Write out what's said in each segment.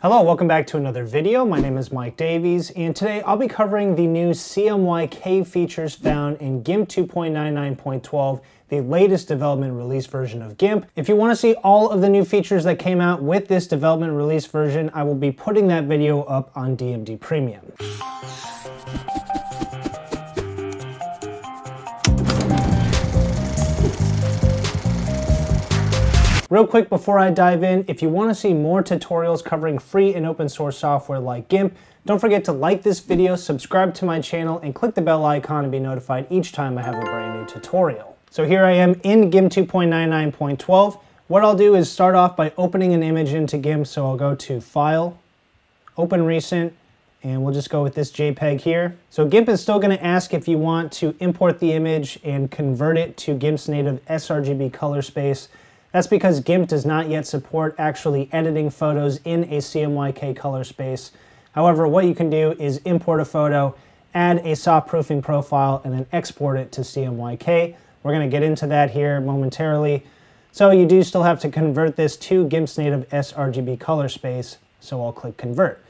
Hello, welcome back to another video. My name is Mike Davies, and today I'll be covering the new CMYK features found in GIMP 2.99.12, the latest development release version of GIMP. If you want to see all of the new features that came out with this development release version, I will be putting that video up on DMD Premium. Real quick before I dive in, if you want to see more tutorials covering free and open source software like GIMP, don't forget to like this video, subscribe to my channel, and click the bell icon to be notified each time I have a brand new tutorial. So here I am in GIMP 2.99.12. What I'll do is start off by opening an image into GIMP, so I'll go to File, Open Recent, and we'll just go with this JPEG here. So GIMP is still going to ask if you want to import the image and convert it to GIMP's native sRGB color space. That's because GIMP does not yet support actually editing photos in a CMYK color space. However, what you can do is import a photo, add a soft proofing profile, and then export it to CMYK. We're going to get into that here momentarily. So you do still have to convert this to GIMP's native sRGB color space, so I'll click Convert.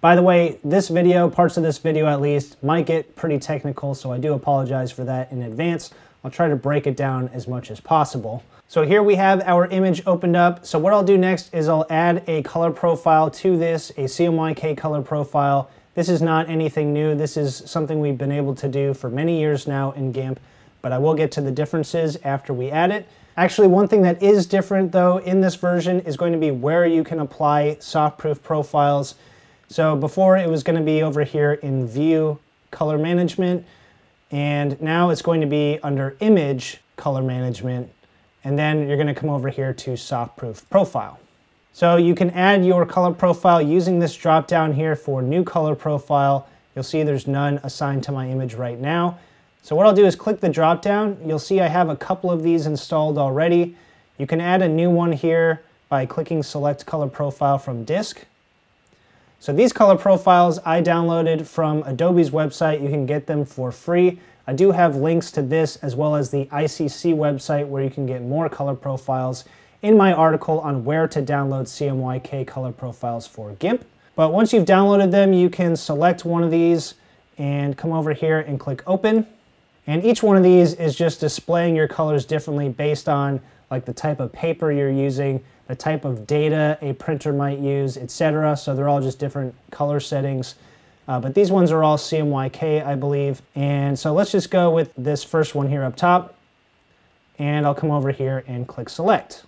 By the way, this video, parts of this video at least, might get pretty technical, so I do apologize for that in advance. I'll try to break it down as much as possible. So here we have our image opened up. So what I'll do next is I'll add a color profile to this, a CMYK color profile. This is not anything new. This is something we've been able to do for many years now in GIMP, but I will get to the differences after we add it. Actually, one thing that is different though in this version is going to be where you can apply soft proof profiles. So before it was going to be over here in View, Color Management, and now it's going to be under Image, Color Management, and then you're going to come over here to Soft Proof Profile. So you can add your color profile using this drop down here for New Color Profile. You'll see there's none assigned to my image right now. So what I'll do is click the drop down. You'll see I have a couple of these installed already. You can add a new one here by clicking Select Color Profile from Disk. So these color profiles I downloaded from Adobe's website. You can get them for free. I do have links to this as well as the ICC website where you can get more color profiles in my article on where to download CMYK color profiles for GIMP. But once you've downloaded them, you can select one of these and come over here and click Open. And each one of these is just displaying your colors differently based on like the type of paper you're using, the type of data a printer might use, etc. So they're all just different color settings. But these ones are all CMYK, I believe. And so let's just go with this first one here up top. And I'll come over here and click Select.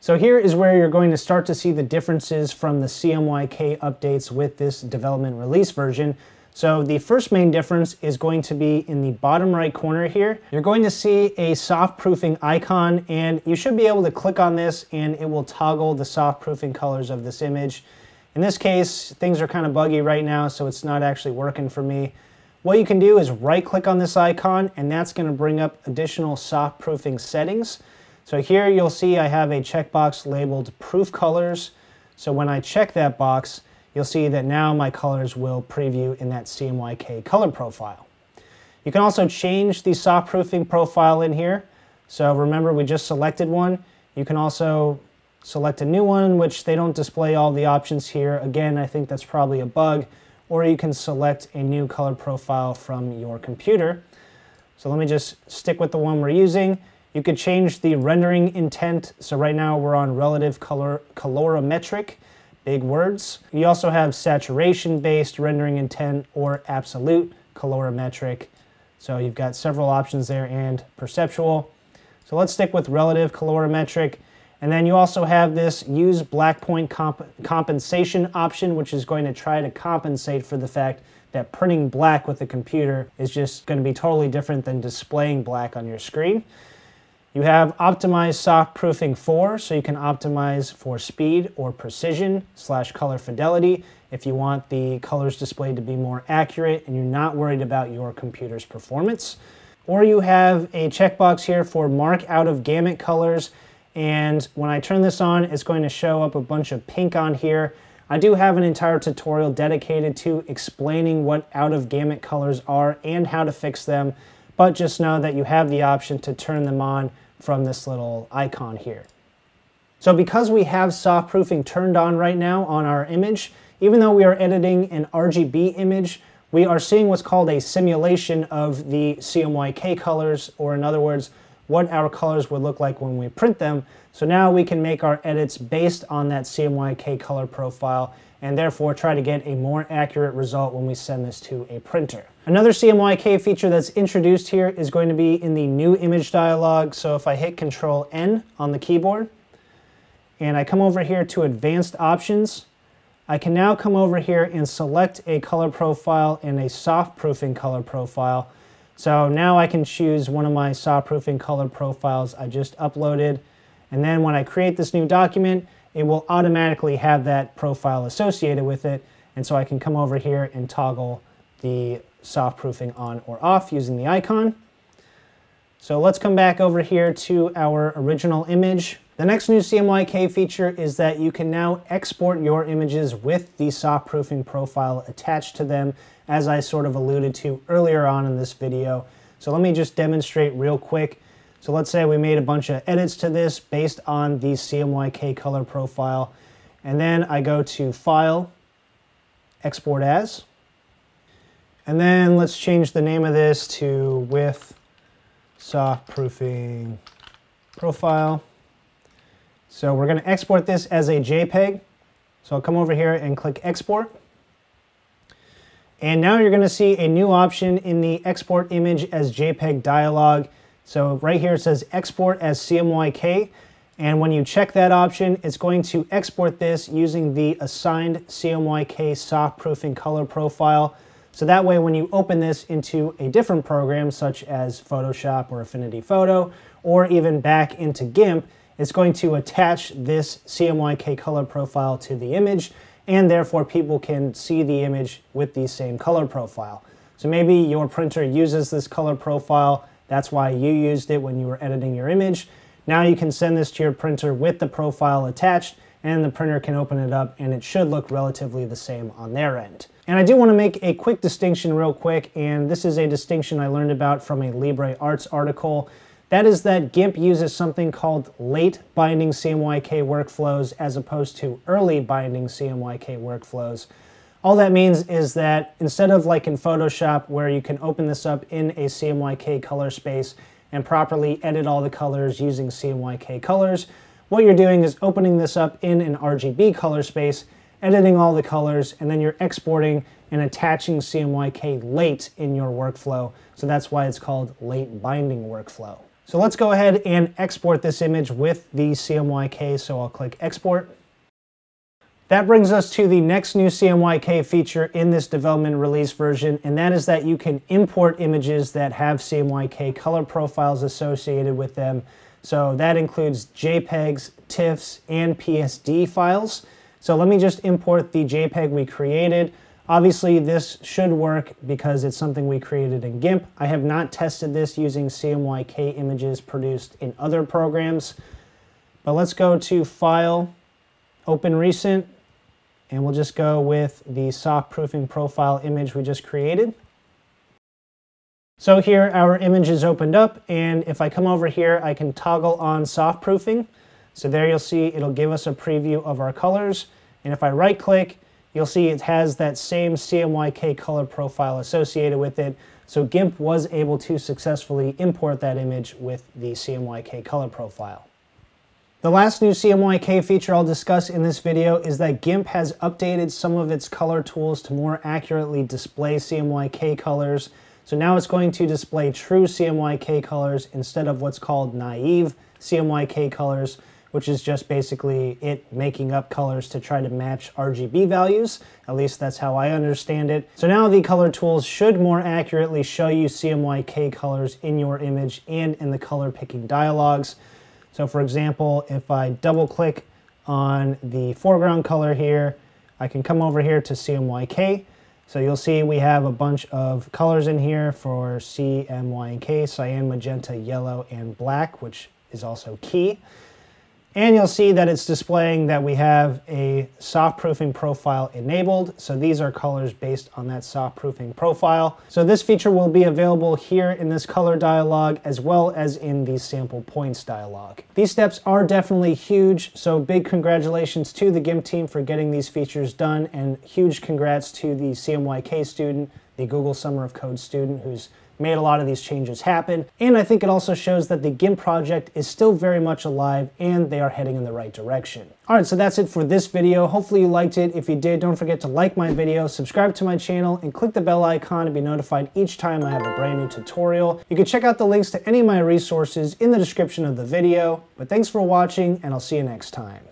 So here is where you're going to start to see the differences from the CMYK updates with this development release version. So the first main difference is going to be in the bottom right corner here. You're going to see a soft proofing icon, and you should be able to click on this and it will toggle the soft proofing colors of this image. In this case, things are kind of buggy right now, so it's not actually working for me. What you can do is right click on this icon, and that's going to bring up additional soft proofing settings. So here you'll see I have a checkbox labeled Proof Colors. So when I check that box, you'll see that now my colors will preview in that CMYK color profile. You can also change the soft proofing profile in here. So remember, we just selected one. You can also select a new one, which they don't display all the options here. Again, I think that's probably a bug. Or you can select a new color profile from your computer. So let me just stick with the one we're using. You could change the rendering intent. So right now we're on relative color, colorimetric. Big words. You also have saturation-based rendering intent or absolute colorimetric. So you've got several options there, and perceptual. So let's stick with relative colorimetric. And then you also have this use black point compensation option, which is going to try to compensate for the fact that printing black with a computer is just going to be totally different than displaying black on your screen. You have optimized soft proofing for, so you can optimize for speed or precision / color fidelity if you want the colors displayed to be more accurate and you're not worried about your computer's performance. Or you have a checkbox here for mark out of gamut colors, and when I turn this on, it's going to show up a bunch of pink on here. I do have an entire tutorial dedicated to explaining what out of gamut colors are and how to fix them. But just know that you have the option to turn them on from this little icon here. So because we have soft proofing turned on right now on our image, even though we are editing an RGB image, we are seeing what's called a simulation of the CMYK colors, or in other words, what our colors would look like when we print them. So now we can make our edits based on that CMYK color profile and therefore try to get a more accurate result when we send this to a printer. Another CMYK feature that's introduced here is going to be in the new image dialog. So if I hit Control N on the keyboard and I come over here to advanced options, I can now come over here and select a color profile and a soft proofing color profile. So now I can choose one of my soft proofing color profiles I just uploaded. And then when I create this new document, it will automatically have that profile associated with it. And so I can come over here and toggle the soft proofing on or off using the icon. So let's come back over here to our original image. The next new CMYK feature is that you can now export your images with the soft proofing profile attached to them, as I sort of alluded to earlier on in this video. So let me just demonstrate real quick. So let's say we made a bunch of edits to this based on the CMYK color profile. And then I go to File, Export As. And then let's change the name of this to With Soft Proofing Profile. So we're going to export this as a JPEG. So I'll come over here and click Export. And now you're going to see a new option in the Export Image as JPEG dialog. So right here it says Export as CMYK. And when you check that option, it's going to export this using the assigned CMYK soft proofing color profile. So that way when you open this into a different program, such as Photoshop or Affinity Photo, or even back into GIMP, it's going to attach this CMYK color profile to the image, and therefore people can see the image with the same color profile. So maybe your printer uses this color profile, that's why you used it when you were editing your image. Now you can send this to your printer with the profile attached, and the printer can open it up and it should look relatively the same on their end. And I do want to make a quick distinction real quick, and this is a distinction I learned about from a Libre Arts article. That is that GIMP uses something called late binding CMYK workflows as opposed to early binding CMYK workflows. All that means is that instead of like in Photoshop where you can open this up in a CMYK color space and properly edit all the colors using CMYK colors, what you're doing is opening this up in an RGB color space, editing all the colors, and then you're exporting and attaching CMYK late in your workflow. So that's why it's called late binding workflow. So let's go ahead and export this image with the CMYK, so I'll click Export. That brings us to the next new CMYK feature in this development release version, and that is that you can import images that have CMYK color profiles associated with them. So that includes JPEGs, TIFFs, and PSD files. So let me just import the JPEG we created. Obviously, this should work because it's something we created in GIMP. I have not tested this using CMYK images produced in other programs. But let's go to File, Open Recent, and we'll just go with the soft proofing profile image we just created. So here our image is opened up, and if I come over here, I can toggle on soft proofing. So there you'll see it'll give us a preview of our colors, and if I right-click, you'll see it has that same CMYK color profile associated with it. So GIMP was able to successfully import that image with the CMYK color profile. The last new CMYK feature I'll discuss in this video is that GIMP has updated some of its color tools to more accurately display CMYK colors. So now it's going to display true CMYK colors instead of what's called naive CMYK colors, which is just basically it making up colors to try to match RGB values. At least that's how I understand it. So now the color tools should more accurately show you CMYK colors in your image and in the color picking dialogues. So for example, if I double click on the foreground color here, I can come over here to CMYK. So you'll see we have a bunch of colors in here for CMYK, cyan, magenta, yellow, and black, which is also key. And you'll see that it's displaying that we have a soft proofing profile enabled. So these are colors based on that soft proofing profile. So this feature will be available here in this color dialog as well as in the sample points dialog. These steps are definitely huge. So big congratulations to the GIMP team for getting these features done, and huge congrats to the CMYK student, the Google Summer of Code student who's made a lot of these changes happen. And I think it also shows that the GIMP project is still very much alive and they are heading in the right direction. All right, so that's it for this video. Hopefully you liked it. If you did, don't forget to like my video, subscribe to my channel, and click the bell icon to be notified each time I have a brand new tutorial. You can check out the links to any of my resources in the description of the video. But thanks for watching, and I'll see you next time.